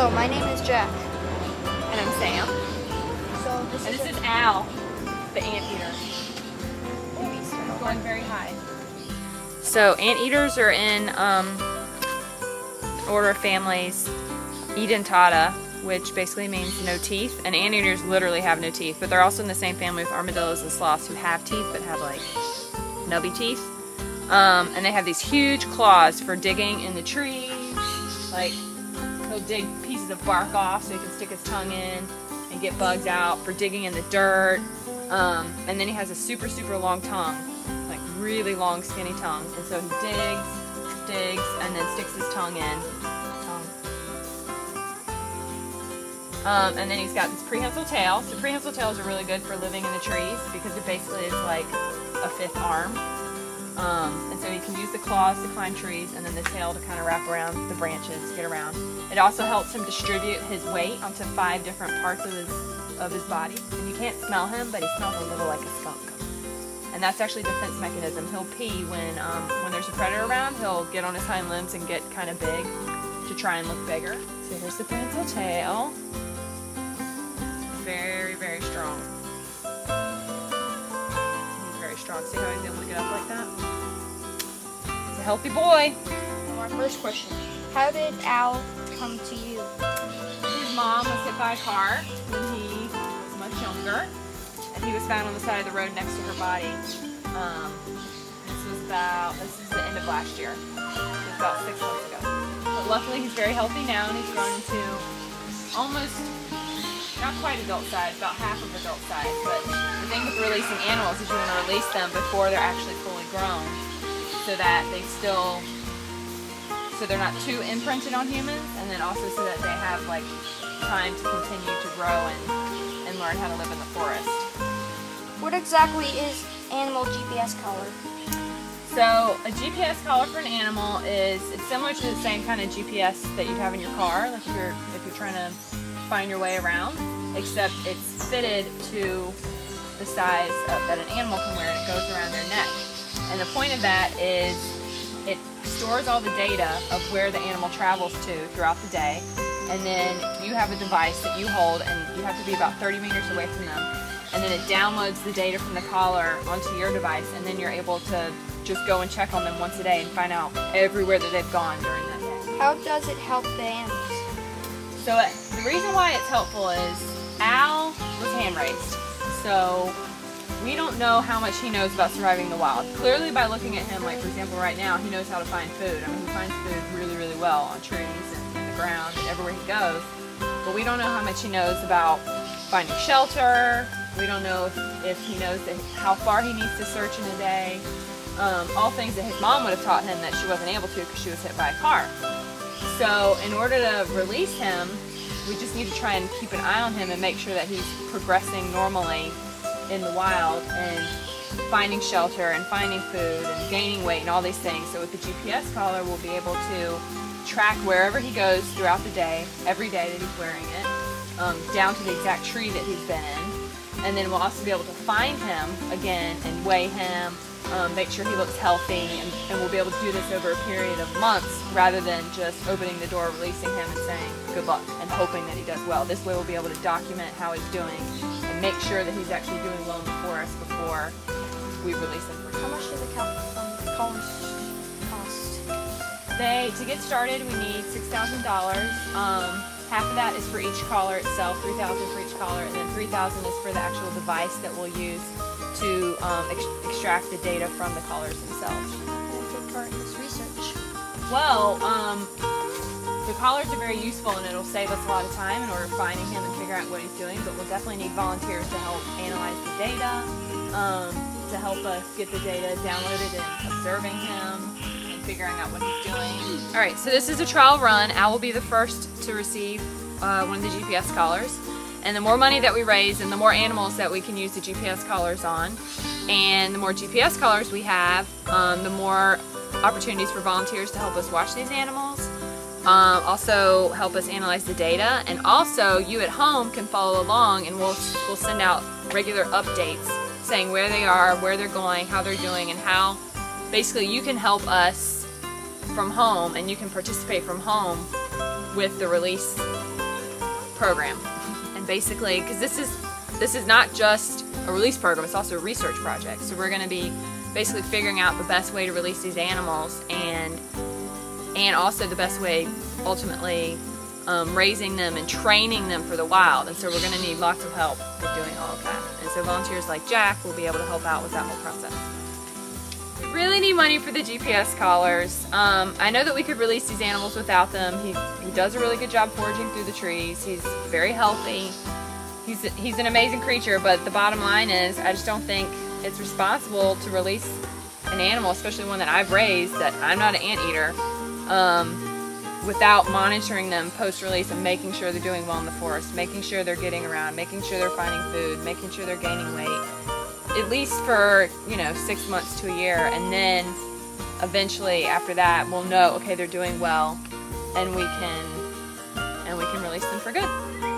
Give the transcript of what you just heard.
Hello, my name is Jack. And I'm Sam. So this is Al, the anteater. He's going very high. So anteaters are in order of families Edentata, which basically means no teeth. And anteaters literally have no teeth, but they're also in the same family with armadillos and sloths, who have teeth but have like nubby teeth. And they have these huge claws for digging in the trees. Like, he'll dig pieces of bark off so he can stick his tongue in and get bugs out, for digging in the dirt. And then he has a super, super long tongue, like really long, skinny tongue. And so he digs, and then sticks his tongue in. And then he's got this prehensile tail. So prehensile tails are really good for living in the trees because it basically is like a fifth arm. And so you can use the claws to climb trees and then the tail to kind of wrap around the branches, get around. It also helps him distribute his weight onto 5 different parts of his body. And you can't smell him, but he smells a little like a skunk. And that's actually a defense mechanism. He'll pee when there's a predator around. He'll get on his hind limbs and get kind of big to try and look bigger. So here's the prehensile tail. Very, very strong. See how he's able to get up like that? He's a healthy boy. Our first question. How did Al come to you? His mom was hit by a car when he was much younger, and he was found on the side of the road next to her body. This is the end of last year. It was about 6 months ago. But luckily he's very healthy now, and he's grown to almost, not quite adult size, about half of adult size, but the thing with releasing animals is you want to release them before they're actually fully grown, so that they're not too imprinted on humans, and then also so that they have like time to continue to grow and learn how to live in the forest. What exactly is animal GPS collar? So a GPS collar for an animal it's similar to the same kind of GPS that you'd have in your car, like if you're trying to find your way around, except it's fitted to the size that an animal can wear, and it goes around their neck. And the point of that is it stores all the data of where the animal travels to throughout the day, and then you have a device that you hold, and you have to be about 30 meters away from them, and then it downloads the data from the collar onto your device, and then you're able to just go and check on them once a day and find out everywhere that they've gone during that day. How does it help the animals? So the reason why it's helpful is Al was hand raised. So we don't know how much he knows about surviving the wild. Clearly by looking at him, like for example right now, he knows how to find food. I mean, he finds food really, really well on trees and the ground and everywhere he goes. But we don't know how much he knows about finding shelter. We don't know if he knows how far he needs to search in a day. All things that his mom would have taught him that she wasn't able to because she was hit by a car. So in order to release him, we just need to try and keep an eye on him and make sure that he's progressing normally in the wild and finding shelter and finding food and gaining weight and all these things. So with the GPS collar, we'll be able to track wherever he goes throughout the day, every day that he's wearing it, down to the exact tree that he's been in. And then we'll also be able to find him again and weigh him, make sure he looks healthy, and we'll be able to do this over a period of months rather than just opening the door, releasing him and saying good luck and hoping that he does well. This way we'll be able to document how he's doing and make sure that he's actually doing well in the forest before we release him. How much does the collar cost? To get started, we need $6,000. Half of that is for each collar itself, $3,000 for each collar, and then $3,000 is for the actual device that we'll use to extract the data from the collars themselves. What took part in this research? Well, the collars are very useful, and it'll save us a lot of time in order of finding him and figuring out what he's doing, but we'll definitely need volunteers to help analyze the data, to help us get the data downloaded and observing him and figuring out what he's doing. Alright, so this is a trial run. I will be the first to receive one of the GPS collars. And the more money that we raise and the more animals that we can use the GPS collars on, and the more GPS collars we have, the more opportunities for volunteers to help us watch these animals, also help us analyze the data, and also you at home can follow along, and we'll send out regular updates saying where they are, where they're going, how they're doing, and how basically you can help us from home, and you can participate from home with the release program. And basically, because this is not just a release program, it's also a research project. So we're going to be basically figuring out the best way to release these animals, and also the best way, ultimately, raising them and training them for the wild. And so we're going to need lots of help with doing all of that. And so volunteers like Jack will be able to help out with that whole process. We really need money for the GPS collars. I know that we could release these animals without them. He does a really good job foraging through the trees. He's very healthy. He's an amazing creature, but the bottom line is I just don't think it's responsible to release an animal, especially one that I've raised, that I'm not an anteater, without monitoring them post-release and making sure they're doing well in the forest, making sure they're getting around, making sure they're finding food, making sure they're gaining weight, at least for, you know, 6 months to a year. And then eventually after that we'll know, okay, they're doing well, and we can release them for good.